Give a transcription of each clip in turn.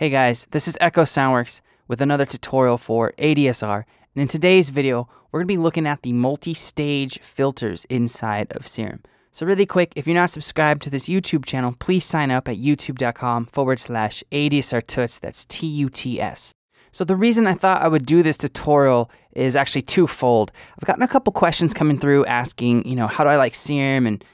Hey guys, this is Echo Soundworks with another tutorial for ADSR, and in today's video we're going to be looking at the multi-stage filters inside of Serum. So really quick, if you're not subscribed to this YouTube channel, please sign up at youtube.com/ADSRTuts, that's T-U-T-S. So the reason I thought I would do this tutorial is actually twofold. I've gotten a couple questions coming through asking, you know, how do I like Serum and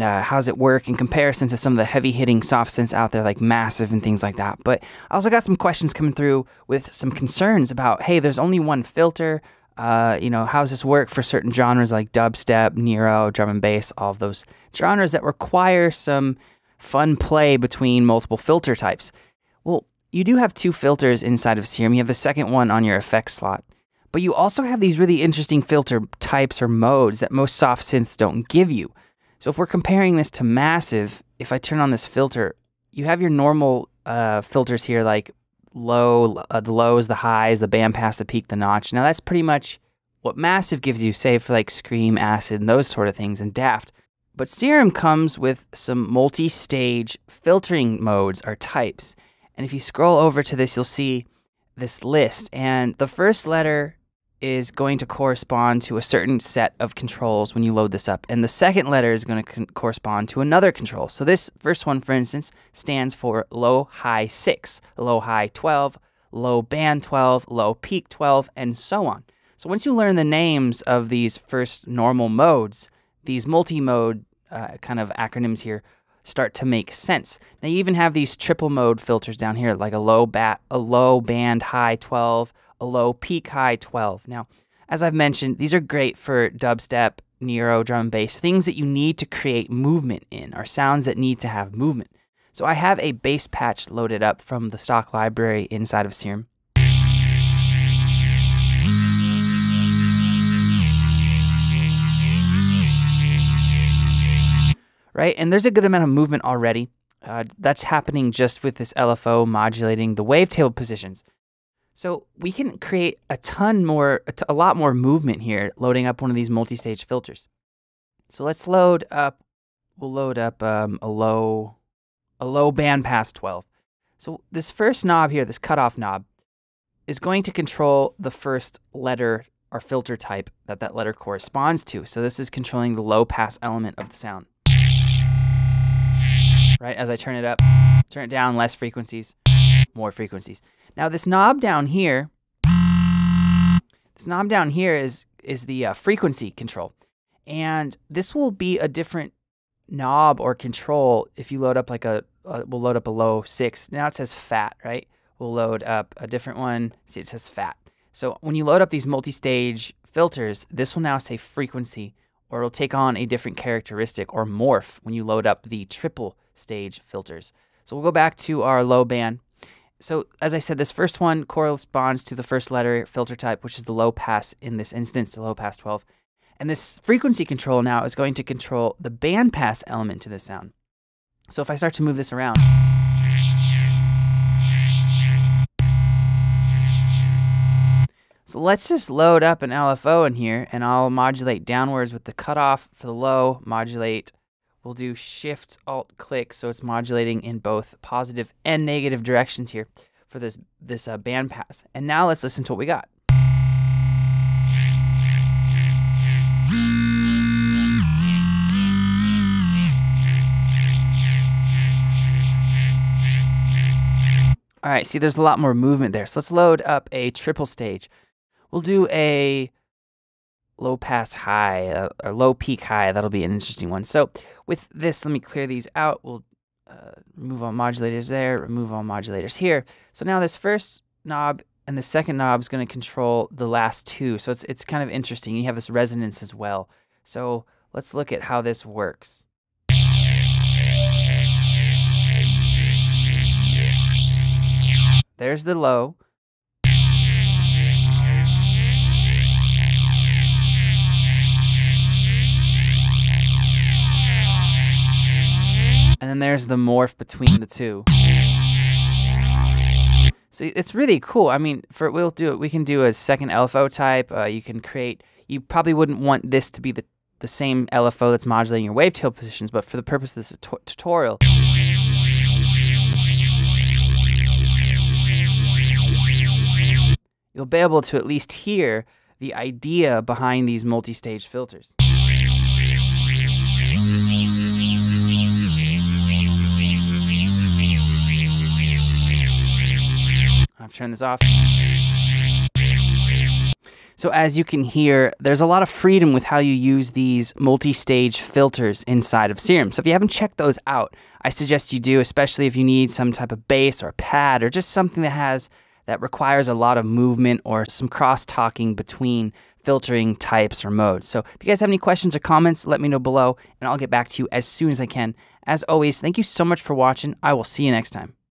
how does it work in comparison to some of the heavy-hitting soft synths out there like Massive and things like that. But I also got some questions coming through with some concerns about, hey, there's only one filter, you know, how does this work for certain genres like dubstep, Nero, drum and bass, all of those genres that require some fun play between multiple filter types. Well, you do have two filters inside of Serum. You have the second one on your effects slot, but you also have these really interesting filter types or modes that most soft synths don't give you. So if we're comparing this to Massive, if I turn on this filter, you have your normal filters here like low, the lows, the highs, the bandpass, the peak, the notch. Now that's pretty much what Massive gives you, save for like Scream, Acid, and those sort of things, and Daft. But Serum comes with some multi-stage filtering modes or types. And if you scroll over to this, you'll see this list. And the first letter is going to correspond to a certain set of controls when you load this up. And the second letter is going to correspond to another control. So this first one, for instance, stands for low high 6, low high 12, low band 12, low peak 12, and so on. So once you learn the names of these first normal modes, these multi-mode kind of acronyms here start to make sense. Now you even have these triple mode filters down here, like a low band high 12, a low peak high 12. Now, as I've mentioned, these are great for dubstep, Nero, drum and bass, things that you need to create movement in, or sounds that need to have movement. So I have a bass patch loaded up from the stock library inside of Serum. Right, and there's a good amount of movement already. That's happening just with this LFO modulating the wavetable positions. So we can create a lot more movement here, loading up one of these multi-stage filters. So let's load up. We'll load up a low bandpass 12. So this first knob here, this cutoff knob, is going to control the first letter or filter type that that letter corresponds to. So this is controlling the low pass element of the sound. Right, as I turn it up, turn it down, less frequencies, more frequencies. Now this knob down here is the frequency control. And this will be a different knob or control if you load up like we'll load up a low 6. Now it says fat, right? We'll load up a different one. See, it says fat. So when you load up these multi-stage filters, this will now say frequency, or it'll take on a different characteristic or morph when you load up the triple stage filters. So we'll go back to our low band. So as I said, this first one corresponds to the first letter filter type, which is the low pass in this instance, the low pass 12. And this frequency control now is going to control the band pass element to this sound. So if I start to move this around, so let's just load up an LFO in here, and I'll modulate downwards with the cutoff for the low, modulate. We'll do shift alt click, so it's modulating in both positive and negative directions here for this band pass. And now let's listen to what we got. All right, see there's a lot more movement there. So let's load up a triple stage. We'll do a low pass high, or low peak high. That'll be an interesting one. So with this, let me clear these out. We'll remove all modulators there, remove all modulators here. So now this first knob and the second knob is going to control the last two. So it's kind of interesting. You have this resonance as well. So let's look at how this works. There's the low. And then there's the morph between the two. So it's really cool. I mean, we can do a second LFO type. You can create. You probably wouldn't want this to be the same LFO that's modulating your wavetail positions, but for the purpose of this tutorial, you'll be able to at least hear the idea behind these multi-stage filters. I've turned this off. So as you can hear, there's a lot of freedom with how you use these multi-stage filters inside of Serum. So if you haven't checked those out, I suggest you do, especially if you need some type of bass or pad or just something that requires a lot of movement or some cross-talking between filtering types or modes. So if you guys have any questions or comments, let me know below and I'll get back to you as soon as I can. As always, thank you so much for watching. I will see you next time.